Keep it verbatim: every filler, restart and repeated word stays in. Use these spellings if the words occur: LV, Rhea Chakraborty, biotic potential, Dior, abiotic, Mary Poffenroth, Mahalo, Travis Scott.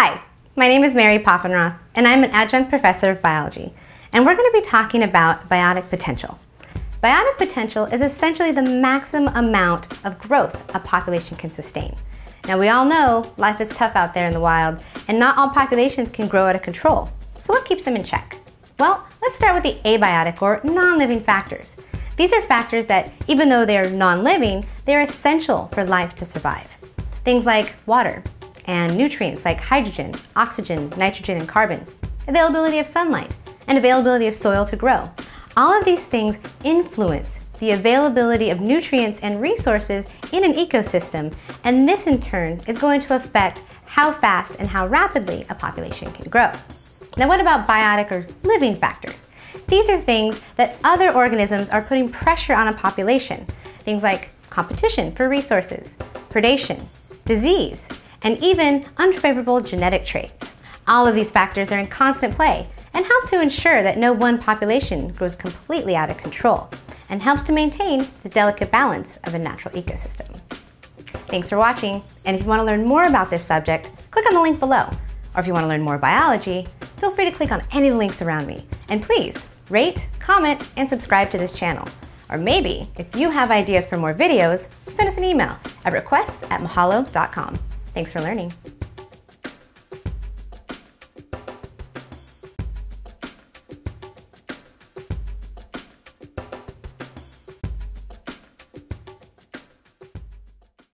Hi, my name is Mary Poffenroth, and I'm an adjunct professor of biology, and we're going to be talking about biotic potential. Biotic potential is essentially the maximum amount of growth a population can sustain. Now, we all know life is tough out there in the wild, and not all populations can grow out of control. So what keeps them in check? Well, let's start with the abiotic, or non-living factors. These are factors that, even though they are non-living, they are essential for life to survive. Things like water, and nutrients like hydrogen, oxygen, nitrogen, and carbon, availability of sunlight, and availability of soil to grow. All of these things influence the availability of nutrients and resources in an ecosystem, and this in turn is going to affect how fast and how rapidly a population can grow. Now, what about biotic or living factors? These are things that other organisms are putting pressure on a population. Things like competition for resources, predation, disease, and even unfavorable genetic traits. All of these factors are in constant play and help to ensure that no one population grows completely out of control and helps to maintain the delicate balance of a natural ecosystem. Thanks for watching, and if you want to learn more about this subject, click on the link below. Or if you want to learn more biology, feel free to click on any of the links around me. And please rate, comment, and subscribe to this channel. Or maybe, if you have ideas for more videos, send us an email at requests at mahalo dot com. Thanks for learning.